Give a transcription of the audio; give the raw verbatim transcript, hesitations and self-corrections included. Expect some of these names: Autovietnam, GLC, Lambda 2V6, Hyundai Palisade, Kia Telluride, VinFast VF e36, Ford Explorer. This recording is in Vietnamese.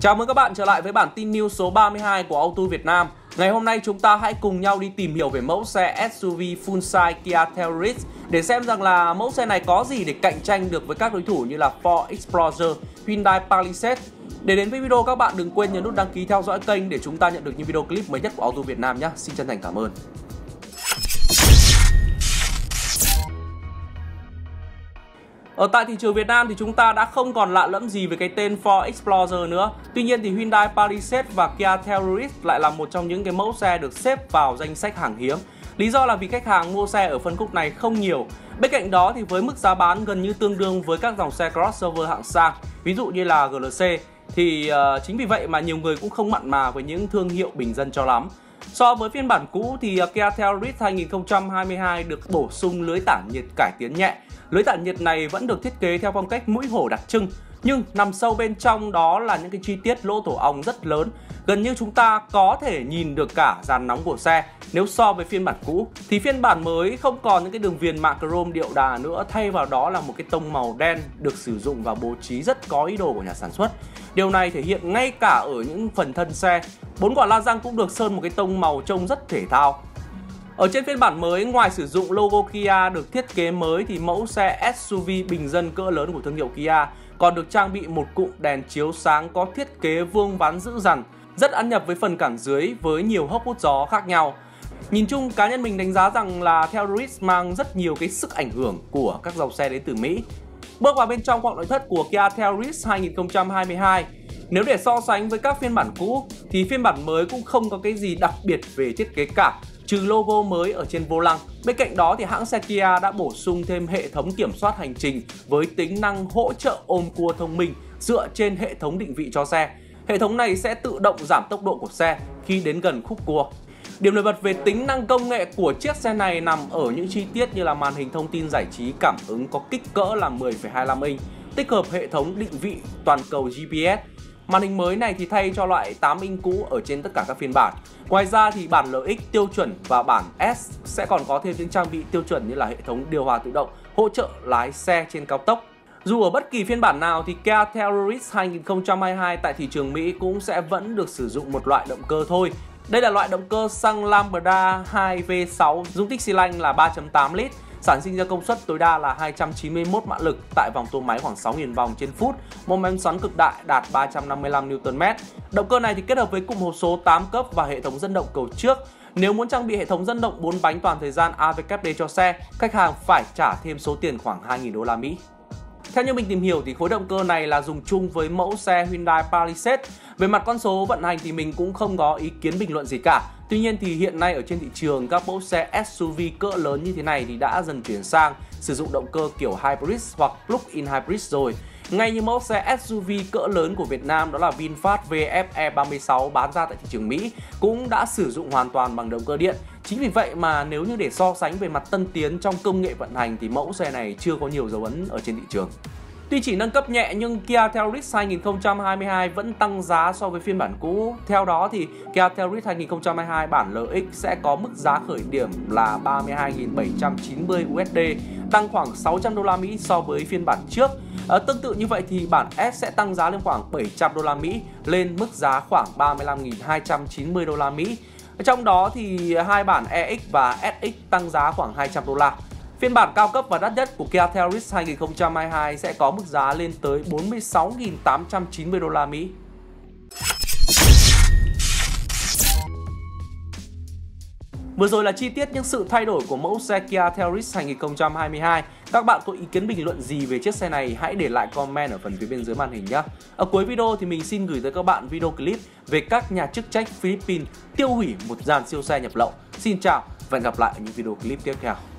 Chào mừng các bạn trở lại với bản tin news số ba mươi hai của Auto Việt Nam. Ngày hôm nay chúng ta hãy cùng nhau đi tìm hiểu về mẫu xe ét u vê full size Kia Telluride để xem rằng là mẫu xe này có gì để cạnh tranh được với các đối thủ như là Ford Explorer, Hyundai Palisade. Để đến với video, các bạn đừng quên nhấn nút đăng ký theo dõi kênh để chúng ta nhận được những video clip mới nhất của Auto Việt Nam nhé. Xin chân thành cảm ơn. Ở tại thị trường Việt Nam thì chúng ta đã không còn lạ lẫm gì với cái tên Ford Explorer nữa. Tuy nhiên thì Hyundai Palisade và Kia Telluride lại là một trong những cái mẫu xe được xếp vào danh sách hàng hiếm. Lý do là vì khách hàng mua xe ở phân khúc này không nhiều. Bên cạnh đó thì với mức giá bán gần như tương đương với các dòng xe crossover hạng sang, ví dụ như là giê lờ xê, thì uh, chính vì vậy mà nhiều người cũng không mặn mà với những thương hiệu bình dân cho lắm. So với phiên bản cũ thì Kia Telluride hai nghìn không trăm hai mươi hai được bổ sung lưới tản nhiệt cải tiến nhẹ. Lưới tản nhiệt này vẫn được thiết kế theo phong cách mũi hổ đặc trưng, nhưng nằm sâu bên trong đó là những cái chi tiết lỗ tổ ong rất lớn, gần như chúng ta có thể nhìn được cả dàn nóng của xe. Nếu so với phiên bản cũ thì phiên bản mới không còn những cái đường viền mạ chrome điệu đà nữa, thay vào đó là một cái tông màu đen được sử dụng và bố trí rất có ý đồ của nhà sản xuất. Điều này thể hiện ngay cả ở những phần thân xe. Bốn quả la răng cũng được sơn một cái tông màu trông rất thể thao. Ở trên phiên bản mới, ngoài sử dụng logo Kia được thiết kế mới thì mẫu xe ét u vê bình dân cỡ lớn của thương hiệu Kia còn được trang bị một cụm đèn chiếu sáng có thiết kế vuông vắn dữ dằn, rất ăn nhập với phần cản dưới với nhiều hốc hút gió khác nhau. Nhìn chung, cá nhân mình đánh giá rằng là Telluride mang rất nhiều cái sức ảnh hưởng của các dòng xe đến từ Mỹ. Bước vào bên trong khoang nội thất của Kia Telluride hai nghìn không trăm hai mươi hai, nếu để so sánh với các phiên bản cũ thì phiên bản mới cũng không có cái gì đặc biệt về thiết kế cả, trừ logo mới ở trên vô lăng. Bên cạnh đó thì hãng xe Kia đã bổ sung thêm hệ thống kiểm soát hành trình với tính năng hỗ trợ ôm cua thông minh dựa trên hệ thống định vị cho xe. Hệ thống này sẽ tự động giảm tốc độ của xe khi đến gần khúc cua. Điểm nổi bật về tính năng công nghệ của chiếc xe này nằm ở những chi tiết như là màn hình thông tin giải trí cảm ứng có kích cỡ là mười phẩy hai mươi lăm inch, tích hợp hệ thống định vị toàn cầu giê pê ét. Màn hình mới này thì thay cho loại tám inch cũ ở trên tất cả các phiên bản. Ngoài ra thì bản lờ ích tiêu chuẩn và bản S sẽ còn có thêm những trang bị tiêu chuẩn như là hệ thống điều hòa tự động, hỗ trợ lái xe trên cao tốc. Dù ở bất kỳ phiên bản nào thì Kia Telluride hai nghìn không trăm hai mươi hai tại thị trường Mỹ cũng sẽ vẫn được sử dụng một loại động cơ thôi. Đây là loại động cơ xăng Lambda hai V sáu, dung tích xi lanh là ba phẩy tám lít, sản sinh ra công suất tối đa là hai trăm chín mươi mốt mã lực tại vòng tua máy khoảng sáu nghìn vòng trên phút, mom xoắn xoắn cực đại đạt ba trăm năm mươi lăm niu-tơn mét. Động cơ này thì kết hợp với cụm hộp số tám cấp và hệ thống dẫn động cầu trước. Nếu muốn trang bị hệ thống dẫn động bốn bánh toàn thời gian a vê kép đê cho xe, khách hàng phải trả thêm số tiền khoảng hai nghìn đô la Mỹ. Theo như mình tìm hiểu thì khối động cơ này là dùng chung với mẫu xe Hyundai Palisade. Về mặt con số vận hành thì mình cũng không có ý kiến bình luận gì cả. Tuy nhiên thì hiện nay ở trên thị trường, các mẫu xe ét u vê cỡ lớn như thế này thì đã dần chuyển sang sử dụng động cơ kiểu hybrid hoặc plug-in hybrid rồi. Ngay như mẫu xe ét u vê cỡ lớn của Việt Nam đó là VinFast vê ép e ba mươi sáu bán ra tại thị trường Mỹ cũng đã sử dụng hoàn toàn bằng động cơ điện. Chính vì vậy mà nếu như để so sánh về mặt tân tiến trong công nghệ vận hành thì mẫu xe này chưa có nhiều dấu ấn ở trên thị trường. Tuy chỉ nâng cấp nhẹ nhưng Kia Telluride hai nghìn không trăm hai mươi hai vẫn tăng giá so với phiên bản cũ. Theo đó thì Kia Telluride hai nghìn không trăm hai mươi hai bản lờ ích sẽ có mức giá khởi điểm là ba mươi hai nghìn bảy trăm chín mươi u ét đê, tăng khoảng sáu trăm đô la Mỹ so với phiên bản trước. À, tương tự như vậy thì bản S sẽ tăng giá lên khoảng bảy trăm đô la Mỹ, lên mức giá khoảng ba mươi lăm nghìn hai trăm chín mươi đô la Mỹ. Trong đó thì hai bản e ích và ét ích tăng giá khoảng hai trăm đô la. Phiên bản cao cấp và đắt nhất của Kia Telluride hai nghìn không trăm hai mươi hai sẽ có mức giá lên tới bốn mươi sáu nghìn tám trăm chín mươi đô la Mỹ. Vừa rồi là chi tiết những sự thay đổi của mẫu xe Kia Telluride hai nghìn không trăm hai mươi hai. Các bạn có ý kiến bình luận gì về chiếc xe này? Hãy để lại comment ở phần phía bên dưới màn hình nhé. Ở cuối video thì mình xin gửi tới các bạn video clip về các nhà chức trách Philippines tiêu hủy một dàn siêu xe nhập lậu. Xin chào và hẹn gặp lại ở những video clip tiếp theo.